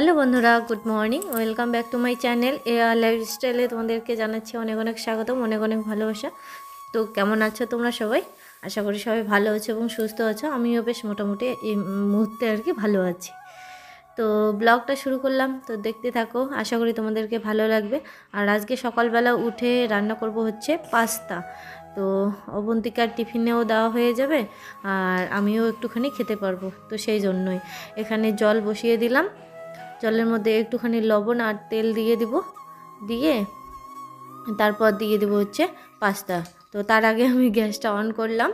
Hello बंधुरा good morning welcome back to my channel life स्टाइले तुम्हारे जानाচ্ছি अनेक अनेक स्वागतम अनेक अनेक ভালোবাসা। तो কেমন আছো তোমরা সবাই? আশা করি সবাই ভালো আছো এবং সুস্থ আছো। আমিও বেশ মোটামুটি এই মুহূর্তে আর কি ভালো আছি। তো ব্লগটা শুরু করলাম, তো দেখতে থাকো, আশা করি তোমাদেরকে ভালো লাগবে। আর আজকে সকালবেলা উঠে রান্না করব হচ্ছে পাস্তা। তো অবন্তিকার টিফিনেও দেওয়া হয়ে যাবে আর আমিও একটুখানি খেতে পারবো। তো সেই জন্যই এখানে জল বসিয়ে দিলাম, জলের মধ্যে একটুখানি লবণ আর তেল দিয়ে দিব, দিয়ে তারপর দিয়ে দিব হচ্ছে পাস্তা। তো তার আগে আমি গ্যাসটা অন করলাম।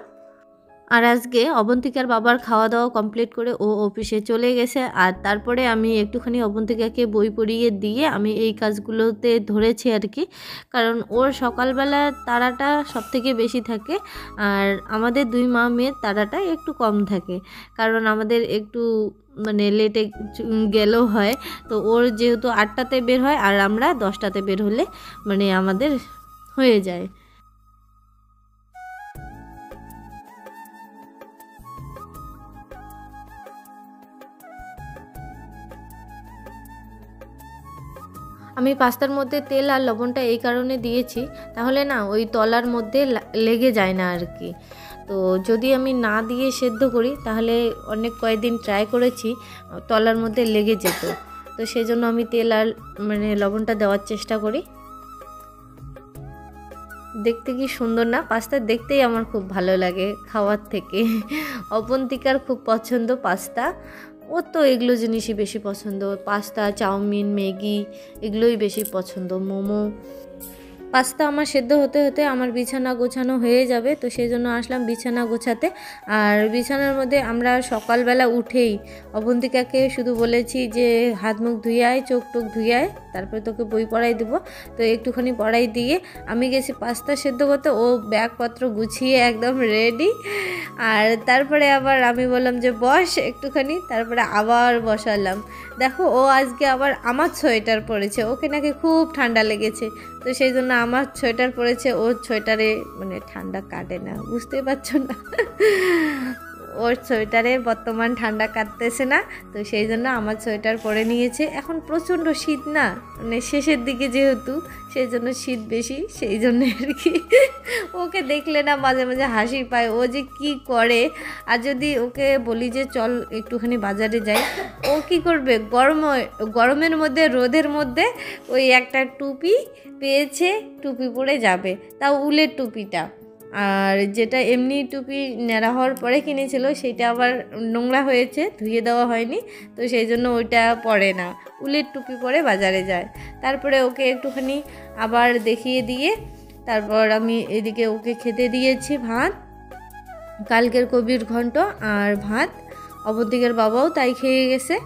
আর আজকে অবন্তিকার বাবার খাওয়া দাওয়া কমপ্লিট করে ও অফিসে চলে গেছে। আর তারপরে আমি একটুখানি অবন্তিকাকে বই পড়িয়ে দিয়ে আমি এই কাজগুলোতে ধরেছি আর কি, কারণ ওর সকালবেলা তারাটা সবথেকে বেশি থাকে। আর আমাদের দুই মা মেয়ের তারাটা একটু কম থাকে, কারণ আমাদের একটু মানে লেটে গেলেও হয়। তো ওর যেহেতু ৮টাতে বের হয় আর আমরা ১০টাতে বের হলে মানে আমাদের হয়ে যায়। আমি পাস্তার মধ্যে তেল আর লবণটা এই কারণে দিয়েছি, তাহলে না ওই তলার মধ্যে লেগে যায় না আর কি। তো যদি আমি না দিয়ে সেদ্ধ করি তাহলে অনেক কয়েকদিন ট্রাই করেছি তলার মধ্যে লেগে যেত। তো সেই জন্য আমি তেল আর মানে লবণটা দেওয়ার চেষ্টা করি। দেখতে কি সুন্দর না? পাস্তা দেখতেই আমার খুব ভালো লাগে খাওয়ার থেকে। অবন্তিকার খুব পছন্দ পাস্তা, ওর তো এগুলো জিনিসই বেশি পছন্দ, পাস্তা চাউমিন ম্যাগি এগুলোই বেশি পছন্দ, মোমো। পাস্তা আমার সেদ্ধ হতে হতে আমার বিছানা গোছানো হয়ে যাবে। তো সেই জন্য আসলাম বিছানা গোছাতে। আর বিছানার মধ্যে আমরা সকালবেলা উঠেই অবন্তিকাকে শুধু বলেছি যে হাত মুখ ধুয়ে আয়, চোখ টোক ধুয়ে আয়, তারপরে তোকে বই পড়াই দেবো। তো একটুখানি পড়াই দিয়ে আমি গেছি পাস্তা সেদ্ধ করতে, ও ব্যাগপত্র গুছিয়ে একদম রেডি। আর তারপরে আবার আমি বললাম যে বস একটুখানি, তারপরে আবার বসালাম। দেখো ও আজকে আবার আমার সোয়েটার পরেছে, ওকে নাকি খুব ঠান্ডা লেগেছে। তো সেই জন্য আমার সোয়েটার পরেছে, ওর সোয়েটারে মানে ঠান্ডা কাটে না, বুঝতে পারছো না, ওর সোয়েটারে বর্তমান ঠান্ডা কাটতেছে না। তো সেই জন্য আমার সোয়েটার পরে নিয়েছে। এখন প্রচণ্ড শীত না, মানে শেষের দিকে যেহেতু সেই জন্য শীত বেশি, সেই জন্য আর কি। ওকে দেখলে না মাঝে মাঝে হাসি পায়, ও যে কি করে। আর যদি ওকে বলি যে চল একটুখানি বাজারে যাই, ও কি করবে? গরমের মধ্যে রোদের মধ্যে ওই একটা টুপি পেয়েছে, টুপি পরে যাবে, তাও উলের টুপিটা। আর যেটা এমনি টুপি ন্যাড়া হওয়ার পরে কিনেছিল সেটা আবার নোংরা হয়েছে, ধুয়ে দেওয়া হয়নি, তো সেই জন্য ওইটা পরে না, উলের টুপি পরে বাজারে যায়। তারপরে ওকে একটুখানি আবার দেখিয়ে দিয়ে তারপর আমি এদিকে ওকে খেতে দিয়েছি ভাত, কালকের কবির ঘন্ট আর ভাত। অবন্তিকার বাবাও তাই খেয়ে গেছে।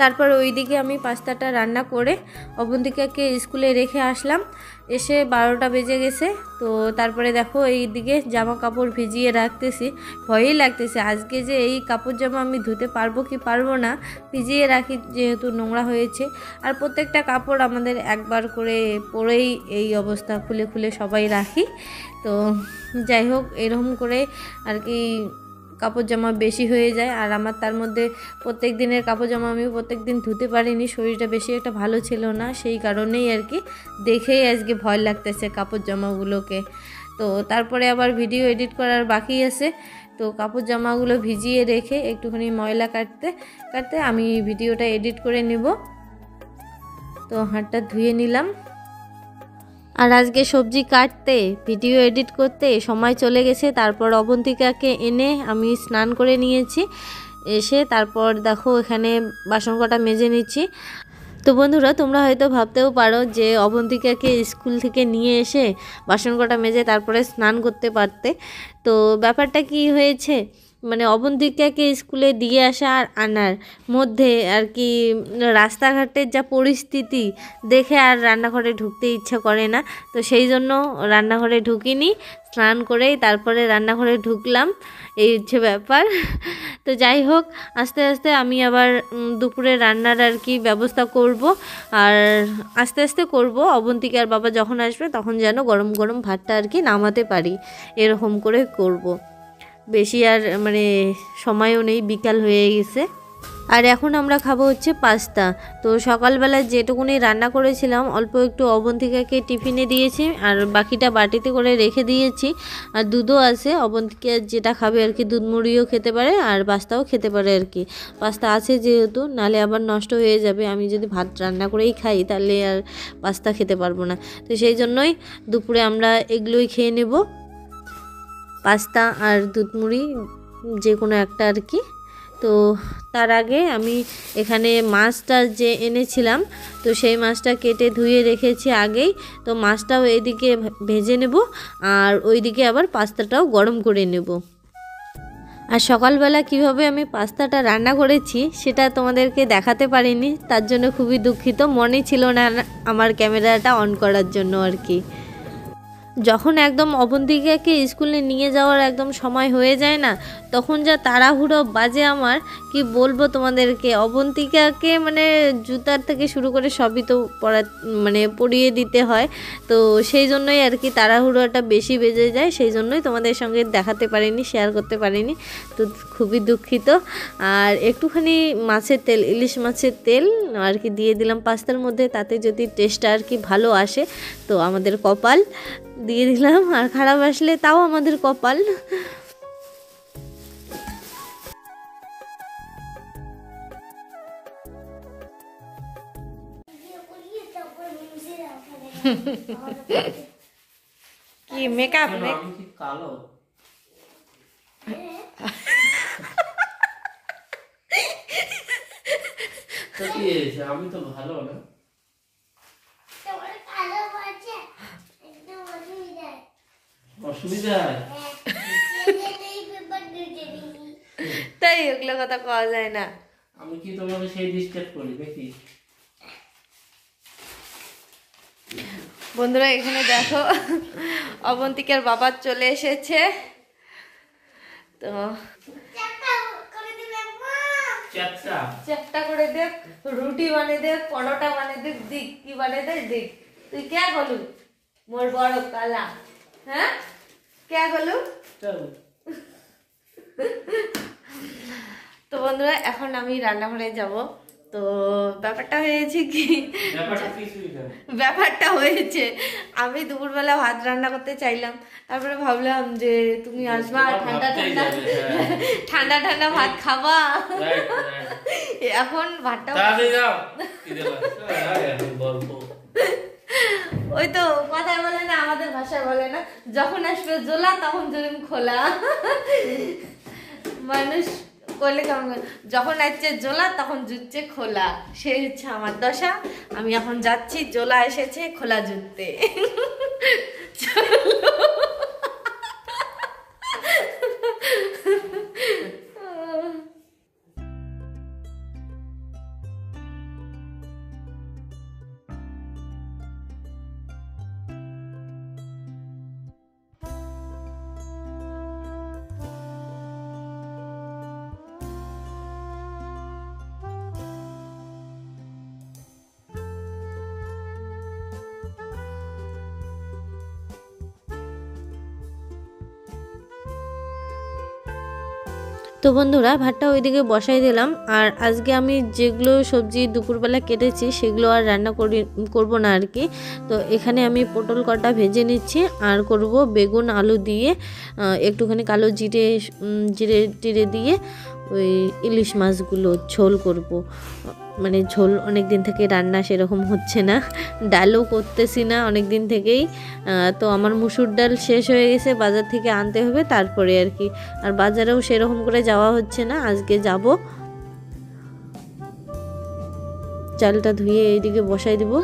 তারপর ওইদিকে আমি পাস্তাটা রান্না করে অবন্তিকাকে স্কুলে রেখে আসলাম, এসে 12টা বেজে গেছে। তো তারপরে দেখো এইদিকে জামা কাপড় ভিজিয়ে রাখতেছি, ভয়ই লাগতেছে আজকে যে এই কাপড় জামা আমি ধুতে পারবো কি পারবো না, ভিজিয়ে রাখি যেহেতু নোংরা হয়েছে। আর প্রত্যেকটা কাপড় আমাদের একবার করে পরেই এই অবস্থা, খুলে খুলে সবাই রাখি। তো যাই হোক এরকম করে আর কি কাপড় জামা বেশি হয়ে যায়। আর আমার তার মধ্যে প্রত্যেক দিনের কাপড় জামা আমি প্রত্যেক দিন ধুতে পারিনি, শরীরটা বেশি একটা ভালো ছিল না, সেই কারণেই আর কি দেখেই আজকে ভয় লাগতেছে কাপড় জামাগুলোকে। তো তারপরে আবার ভিডিও এডিট করার বাকি আছে, তো কাপড় জামাগুলো ভিজিয়ে রেখে একটুখানি ময়লা কাটতে কাটতে আমি ভিডিওটা এডিট করে নেব। তো হাতটা ধুয়ে নিলাম। আর আজকে সবজি কাটতে ভিডিও এডিট করতে সময় চলে গেছে। তারপর অবন্তিকাকে এনে আমি স্নান করে নিয়েছি, এসে তারপর দেখো এখানে বাসন কটা মেজে নিচ্ছি। তো বন্ধুরা তোমরা হয়তো ভাবতেও পারো যে অবন্তিকাকে স্কুল থেকে নিয়ে এসে বাসন কটা মেজে তারপরে স্নান করতে পারতে। তো ব্যাপারটা কি হয়েছে মানে অবন্তিকাকে স্কুলে দিয়ে আসা আর আনার মধ্যে আর কি রাস্তাঘাটের যা পরিস্থিতি দেখে আর রান্নাঘরে ঢুকতে ইচ্ছা করে না। তো সেই জন্য রান্নাঘরে ঢুকিনি, স্নান করেই তারপরে রান্নাঘরে ঢুকলাম, এই হচ্ছে ব্যাপার। তো যাই হোক আস্তে আস্তে আমি আবার দুপুরে রান্নার আর কি ব্যবস্থা করব, আর আস্তে আস্তে করব। অবন্তিকার বাবা যখন আসবে তখন যেন গরম গরম ভাতটা আর কি নামাতে পারি, এরকম করে করব। বেশি আর মানে সময়ও নেই, বিকাল হয়ে গেছে। আর এখন আমরা খাবো হচ্ছে পাস্তা। তো সকালবেলা যেটুকুনি রান্না করেছিলাম অল্প একটু অবন্তিকাকে টিফিনে দিয়েছি আর বাকিটা বাটিতে করে রেখে দিয়েছি। আর দুধও আছে, অবন্তিকা যেটা খাবে আর কি, দুধ মুড়িও খেতে পারে আর পাস্তাও খেতে পারে আর কি। পাস্তা আছে যেহেতু, নালে আবার নষ্ট হয়ে যাবে। আমি যদি ভাত রান্না করেই খাই তাহলে আর পাস্তা খেতে পারবো না। তো সেই জন্যই দুপুরে আমরা এগুলোই খেয়ে নেব, পাস্তা আর দুধ মুড়ি যে কোনো একটা আর কি। তো তার আগে আমি এখানে মাছটা যে এনেছিলাম তো সেই মাছটা কেটে ধুয়ে রেখেছি আগেই। তো মাছটাও এদিকে ভেজে নেব আর ওইদিকে আবার পাস্তাটাও গরম করে নেব। আর সকালবেলা কিভাবে আমি পাস্তাটা রান্না করেছি সেটা তোমাদেরকে দেখাতে পারিনি, তার জন্য খুবই দুঃখিত। মনে ছিল না আমার ক্যামেরাটা অন করার জন্য আর কি। যখন একদম অবন্তিকাকে স্কুলে নিয়ে যাওয়ার একদম সময় হয়ে যায় না, তখন যা তাড়াহুড়ো বাজে আমার কি বলবো তোমাদেরকে। অবন্তিকাকে মানে জুতার থেকে শুরু করে সবই তো পরিয়ে দিতে হয়। তো সেই জন্যই আর কি তাড়াহুড়োটা বেশি বেজে যায়, সেই জন্যই তোমাদের সঙ্গে দেখাতে পারিনি, শেয়ার করতে পারিনি, তো খুবই দুঃখিত। আর একটুখানি মাছের তেল, ইলিশ মাছের তেল আর কি দিয়ে দিলাম পাস্তার মধ্যে, তাতে যদি টেস্টটা আর কি ভালো আসে তো আমাদের কপাল, দিয়ে দিলাম। আর খারাপ আসলে তাও আমাদের কপাল। কি মেকআপ কালো, আমি তো ভালো না। তাই ওগুলো কথা কওয়া যায় না। আমি কি তোমাকে সেই ডিস্টার্ব করি নাকি? বন্ধুরা এখানে দেখো অবন্তিকার বাবা চলে এসেছে। তো চ্যাপটা করে দেখ, রুটি বানিয়ে দেখ, পরোটা বানিয়ে দেখ, দিক কি বানিয়ে দেখ দিক। তুই কে বলু মোর বড় কালা, হ্যাঁ কে বলু। তো বন্ধুরা এখন আমি রান্নাঘরে যাব। তো ব্যাপারটা হয়েছে আমি দুপুরবেলা ভাত রান্না করতে চাইলাম, তারপরে ভাবলাম যে তুমি আসবা, ঠান্ডা ঠান্ডা ঠান্ডা ঠান্ডা ভাত খাবা। এখন ভাতটা ওই তো কথায় বলে না, আমাদের ভাষায় বলে না, যখন আসবে জোলা তখন জলিম খোলা। মানুষ করলে কেমন, যখন আসছে জোলা তখন জুটছে খোলা, সে হচ্ছে আমার দশা। আমি এখন যাচ্ছি, জোলা এসেছে খোলা জুটতে। তো বন্ধুরা ভাতটা ওইদিকে বসাই দিলাম। আর আজকে আমি যেগুলো সবজি দুপুরবেলা কেটেছি সেগুলো আর রান্না করবো না আর কি। তো এখানে আমি পটল কটা ভেজে নিচ্ছি আর করব বেগুন আলু দিয়ে একটুখানি কালো জিরে দিয়ে ওই ইলিশ মাছগুলো ঝোল করব। ঝোল অনেক দিন থেকে রান্না সেরকম হচ্ছে না, ডালও করতেছি না অনেক দিন থেকেই। তো আমার মুসুর ডাল শেষ হয়ে গেছে, বাজার থেকে আনতে হবে তারপরে আর কি। আর বাজারেও সেরকম করে যাওয়া হচ্ছে না, আজকে যাব। চালটা ধুয়ে এইদিকে বসাই দিব।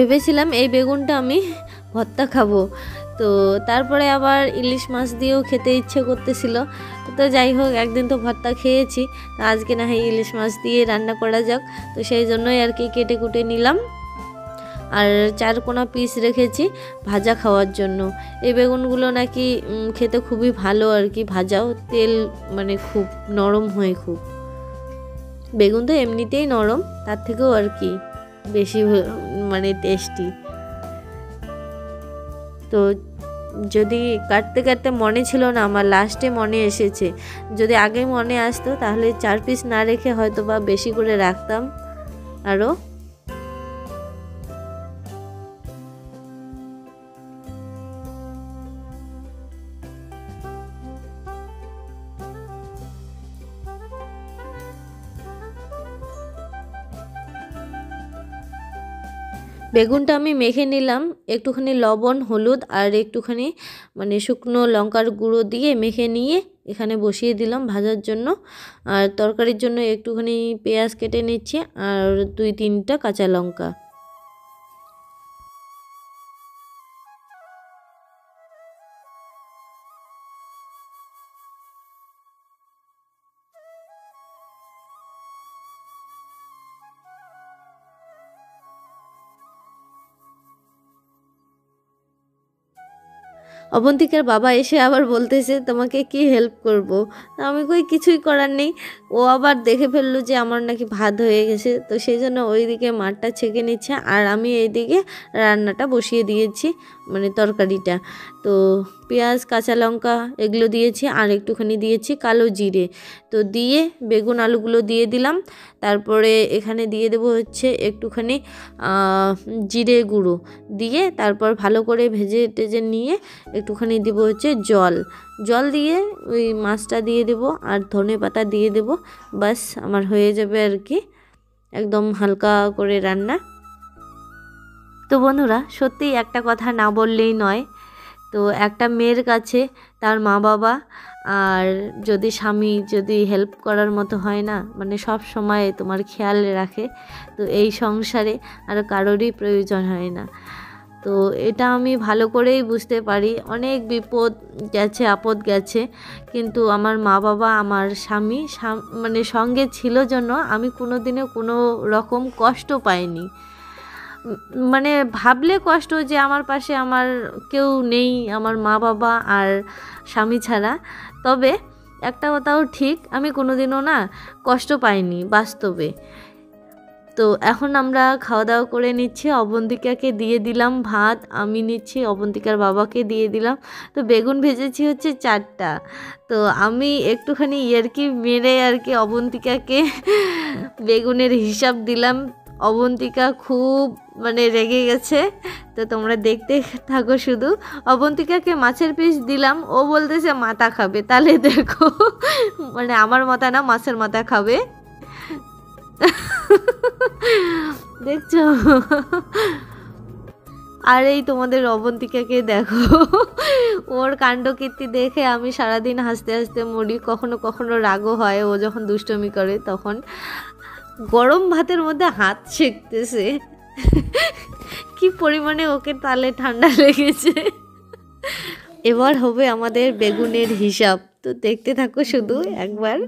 ভেবেছিলাম এই বেগুনটা আমি ভর্তা খাবো, तो तारপরে আবার ইলিশ মাছ দিয়েও খেতে ইচ্ছে করতেছিল। তো যাই হোক একদিন তো ভর্তা খেয়েছি, আজকে না হয় ইলিশ মাছ দিয়ে রান্না করা যাক, তো সেই জন্যই আর কি কেটে কুটে নিলাম। আর চারকোনা পিস রেখেছি ভাজা খাওয়ার জন্য। এই বেগুনগুলো নাকি খেতে খুবই ভালো আর কি, ভাজাও তেল মানে খুব নরম হয়, খুব বেগুন তো এমনিতেই নরম, তার থেকেও আর কি বেশি মানে টেস্টি। তো যদি কাটতে কাটতে মনে ছিল না আমার, লাস্টে মনে এসেছে, যদি আগে মনে আসতো তাহলে 4 পিস না রেখে হয়তো বা বেশি করে রাখতাম আরও। বেগুনটা আমি মেখে নিলাম, একটুখানি লবণ হলুদ আর একটুখানি মানে শুকনো লঙ্কার গুঁড়ো দিয়ে মেখে নিয়ে এখানে বসিয়ে দিলাম ভাজার জন্য। আর তরকারির জন্য একটুখানি পেঁয়াজ কেটে নিচ্ছি আর 2-3টা কাঁচা লঙ্কা। অবন্তিকার বাবা এসে আবার বলতেছে তোমাকে কি হেল্প করব, আমি কই কিছুই করার নেই। ও আবার দেখে ফেললো যে আমার নাকি ভাত হয়ে গেছে, তো সেই জন্য ওইদিকে মাঠটা ছেঁকে নিচ্ছে আর আমি এইদিকে রান্নাটা বসিয়ে দিয়েছি মানে তরকারিটা। তো পেঁয়াজ কাঁচা লঙ্কা এগুলো দিয়েছি আর একটুখানি দিয়েছি কালো জিরে, তো দিয়ে বেগুন আলুগুলো দিয়ে দিলাম। তারপরে এখানে দিয়ে দেবো হচ্ছে একটুখানি জিরে গুঁড়ো দিয়ে, তারপর ভালো করে ভেজে টেজে নিয়ে একটুখানি দেবো হচ্ছে জল, জল দিয়ে ওই মাছটা দিয়ে দেবো আর ধনে পাতা দিয়ে দেবো, বাস আমার হয়ে যাবে আর কি একদম হালকা করে রান্না। তো বন্ধুরা সত্যিই একটা কথা না বললেই নয়, তো একটা মেয়ের কাছে তার মা বাবা আর যদি স্বামী যদি হেল্প করার মতো হয় না, মানে সব সময় তোমার খেয়াল রাখে, তো এই সংসারে আর কারোরই প্রয়োজন হয় না। তো এটা আমি ভালো করেই বুঝতে পারি, অনেক বিপদ গেছে আপদ গেছে কিন্তু আমার মা বাবা আমার স্বামী মানে সঙ্গে ছিল জন্য আমি কোনো দিনে কোনো রকম কষ্ট পাইনি, মানে ভাবলে কষ্ট যে আমার পাশে আমার কেউ নেই আমার মা বাবা আর স্বামী ছাড়া। তবে একটা কথাও ঠিক, আমি কোনোদিনও না কষ্ট পাইনি বাস্তবে। তো এখন আমরা খাওয়া দাওয়া করে নিচ্ছি, অবন্তিকাকে দিয়ে দিলাম ভাত, আমি নিচ্ছি, অবন্তিকার বাবাকে দিয়ে দিলাম। তো বেগুন ভেজেছি হচ্ছে 4টা, তো আমি একটুখানি ইয়ার্কি মেরে আর কি অবন্তিকাকে বেগুনের হিসাব দিলাম। অবন্তিকা খুব মানে রেগে গেছে, তো তোমরা দেখতে থাকো শুধু। অবন্তিকাকে মাছের পিস দিলাম, ও বলতেছে মাথা খাবে, তাহলে দেখো মানে আমার মাথা না মাছের মাথা খাবে, দেখছো? আর এই তোমাদের অবন্তিকাকে দেখো, ওর কাণ্ডকীর্তি দেখে আমি সারাদিন হাসতে হাসতে মরি। কখনো কখনো রাগও হয় ও যখন দুষ্টমি করে, তখন গরম ভাতের মধ্যে হাত ছেঁকতেছে, কি পরিমাণে ওকে তালে ঠান্ডা লেগেছে। এবার হবে আমাদের বেগুনের হিসাব, তো দেখতে থাকো শুধু একবার।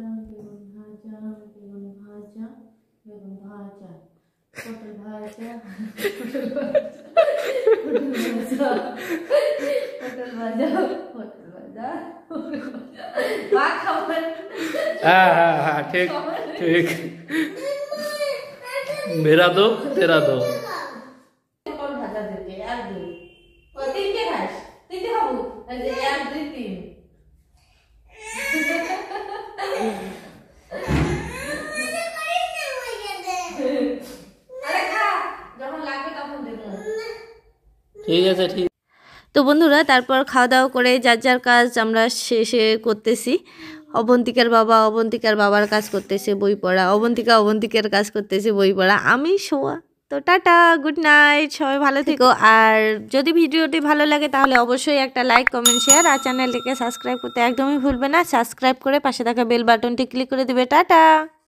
ঠিক ঠিক, मेरा दो तेरा दो। ঠিক আছে ঠিক। তো বন্ধুরা তারপর খাওয়া দাওয়া করে যার যার কাজ আমরা শেষে করতেছি। অবন্তিকার বাবা অবন্তিকার বাবার কাজ করতেছে বই পড়া, অবন্তিকার কাজ করতেছে বই পড়া, আমি শোয়া। তো টাটা, গুড নাইট, সবাই ভালো থেকো। আর যদি ভিডিওটি ভালো লাগে তাহলে অবশ্যই একটা লাইক কমেন্ট শেয়ার আর চ্যানেলটিকে সাবস্ক্রাইব করতে একদমই ভুলবে না। সাবস্ক্রাইব করে পাশে থাকা বেল বাটনটি ক্লিক করে দেবে। টাটা।